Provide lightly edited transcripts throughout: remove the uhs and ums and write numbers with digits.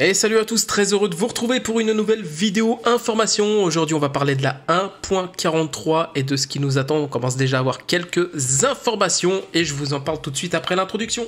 Et salut à tous, très heureux de vous retrouver pour une nouvelle vidéo information. Aujourd'hui on va parler de la 1.43 et de ce qui nous attend. On commence déjà à avoir quelques informations et je vous en parle tout de suite après l'introduction.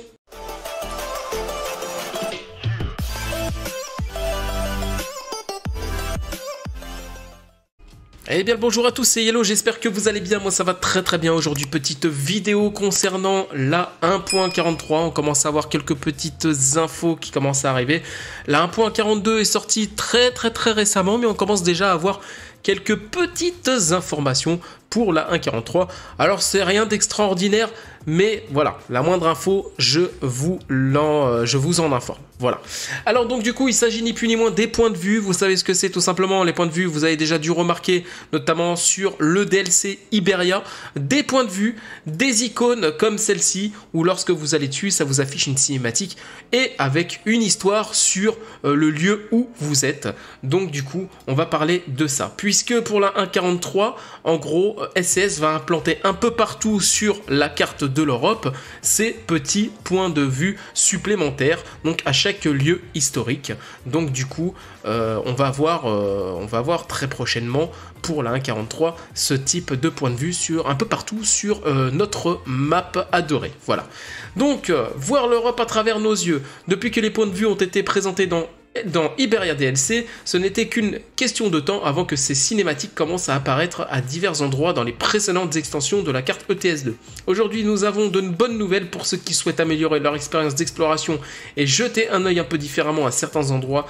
Eh bien bonjour à tous, c'est Yellow, j'espère que vous allez bien, moi ça va très très bien. Aujourd'hui petite vidéo concernant la 1.43, on commence à avoir quelques petites infos qui commencent à arriver. La 1.42 est sortie très récemment, mais on commence déjà à avoir quelques petites informations pour la 1.43. Alors c'est rien d'extraordinaire, mais voilà, la moindre info, je vous en informe. Voilà. Alors donc du coup, il s'agit ni plus ni moins des points de vue. Vous savez ce que c'est tout simplement, les points de vue, vous avez déjà dû remarquer, notamment sur le DLC Iberia, des points de vue, des icônes comme celle-ci, où lorsque vous allez dessus, ça vous affiche une cinématique et avec une histoire sur le lieu où vous êtes. Donc du coup, on va parler de ça. Puisque pour la 1.43, en gros, SCS va implanter un peu partout sur la carte de l'Europe ces petits points de vue supplémentaires, donc à chaque lieu historique. Donc du coup on va voir très prochainement pour la 1.43 ce type de point de vue sur un peu partout sur notre map adorée. Voilà, donc voir l'Europe à travers nos yeux. Depuis que les points de vue ont été présentés dans Iberia DLC, ce n'était qu'une question de temps avant que ces cinématiques commencent à apparaître à divers endroits dans les précédentes extensions de la carte ETS2. Aujourd'hui, nous avons de bonnes nouvelles pour ceux qui souhaitent améliorer leur expérience d'exploration et jeter un œil un peu différemment à certains endroits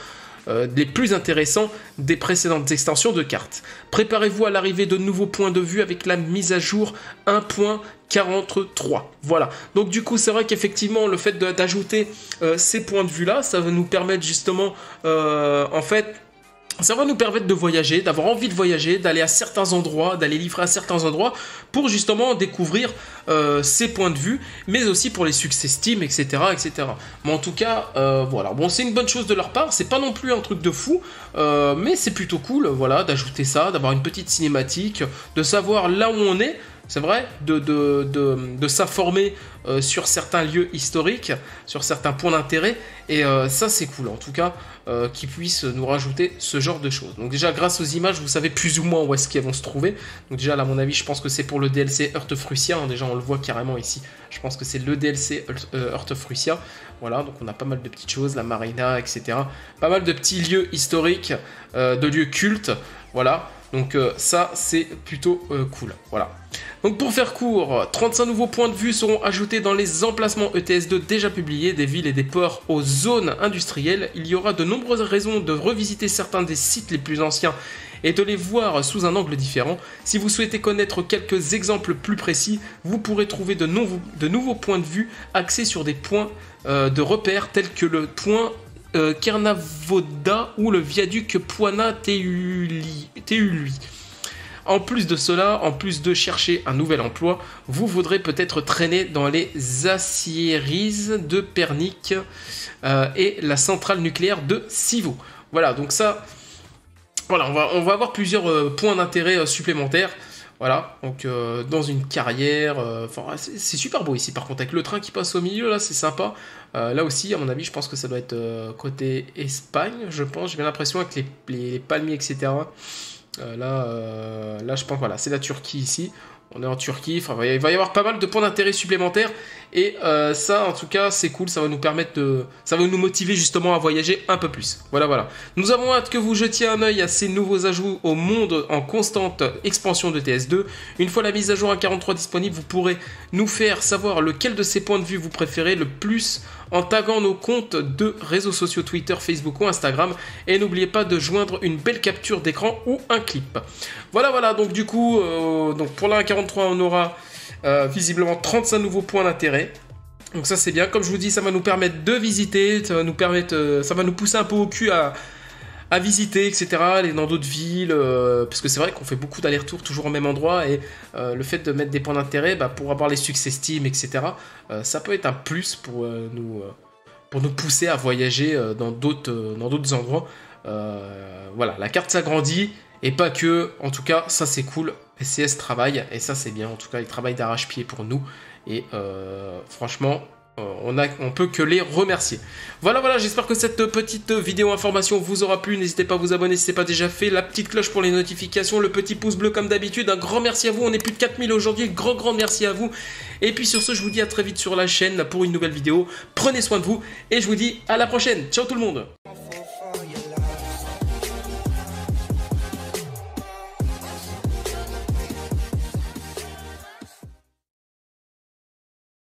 les plus intéressants des précédentes extensions de cartes. Préparez-vous à l'arrivée de nouveaux points de vue avec la mise à jour 1.43. Voilà, donc du coup c'est vrai qu'effectivement le fait d'ajouter ces points de vue là, ça va nous permettre justement en fait ça va nous permettre de voyager, d'avoir envie de voyager, d'aller à certains endroits, d'aller livrer à certains endroits pour justement découvrir ces points de vue, mais aussi pour les success teams, etc., etc. Mais en tout cas, voilà. Bon, c'est une bonne chose de leur part, c'est pas non plus un truc de fou, mais c'est plutôt cool, voilà, d'ajouter ça, d'avoir une petite cinématique, de savoir là où on est. C'est vrai, de s'informer sur certains lieux historiques, sur certains points d'intérêt, et ça c'est cool en tout cas qu'ils puissent nous rajouter ce genre de choses. Donc déjà grâce aux images, vous savez plus ou moins où est-ce qu'elles vont se trouver. Donc déjà là à mon avis, je pense que c'est pour le DLC Heart of Russia, hein. Déjà on le voit carrément ici, je pense que c'est le DLC Heart of Russia. Voilà, donc on a pas mal de petites choses, la marina, etc. Pas mal de petits lieux historiques, de lieux cultes, voilà. Donc ça c'est plutôt cool, voilà. Donc pour faire court, 35 nouveaux points de vue seront ajoutés dans les emplacements ETS2 déjà publiés, des villes et des ports aux zones industrielles. Il y aura de nombreuses raisons de revisiter certains des sites les plus anciens et de les voir sous un angle différent. Si vous souhaitez connaître quelques exemples plus précis, vous pourrez trouver de nouveaux points de vue axés sur des points de repère tels que le point Kernavoda ou le viaduc Puana Teului. En plus de cela, en plus de chercher un nouvel emploi, vous voudrez peut-être traîner dans les aciéries de Pernik et la centrale nucléaire de Sivo. Voilà, donc ça, voilà, on va avoir plusieurs points d'intérêt supplémentaires. Voilà, donc dans une carrière, c'est super beau ici par contre, avec le train qui passe au milieu, là c'est sympa. Là aussi, à mon avis, je pense que ça doit être côté Espagne, je pense, j'ai bien l'impression avec les palmiers, etc. Là, je pense, voilà, c'est la Turquie ici, on est en Turquie, enfin, il va y avoir pas mal de points d'intérêt supplémentaires, et ça, en tout cas, c'est cool, ça va nous permettre de... ça va nous motiver justement à voyager un peu plus. Voilà, voilà. Nous avons hâte que vous jetiez un œil à ces nouveaux ajouts au monde en constante expansion de TS2. Une fois la mise à jour 1.43 disponible, vous pourrez nous faire savoir lequel de ces points de vue vous préférez le plus en taguant nos comptes de réseaux sociaux Twitter, Facebook ou Instagram. Et n'oubliez pas de joindre une belle capture d'écran ou un clip. Voilà, voilà, donc du coup, donc pour la 1.43, on aura visiblement 35 nouveaux points d'intérêt. Donc ça c'est bien, comme je vous dis, ça va nous permettre de visiter, ça va nous permettre, ça va nous pousser un peu au cul à visiter, etc., aller dans d'autres villes, parce que c'est vrai qu'on fait beaucoup d'allers-retours toujours au même endroit, et le fait de mettre des points d'intérêt, bah, pour avoir les success teams, etc., ça peut être un plus pour nous pousser à voyager dans d'autres endroits. Voilà, la carte s'agrandit, et pas que, en tout cas, ça c'est cool. SCS travaille, et ça c'est bien, en tout cas, il travaille d'arrache-pied pour nous, et franchement, On peut que les remercier. Voilà, j'espère que cette petite vidéo information vous aura plu. N'hésitez pas à vous abonner si ce n'est pas déjà fait. La petite cloche pour les notifications, le petit pouce bleu comme d'habitude. Un grand merci à vous, on est plus de 4000 aujourd'hui. Grand merci à vous. Et puis sur ce, je vous dis à très vite sur la chaîne pour une nouvelle vidéo. Prenez soin de vous et je vous dis à la prochaine. Ciao tout le monde.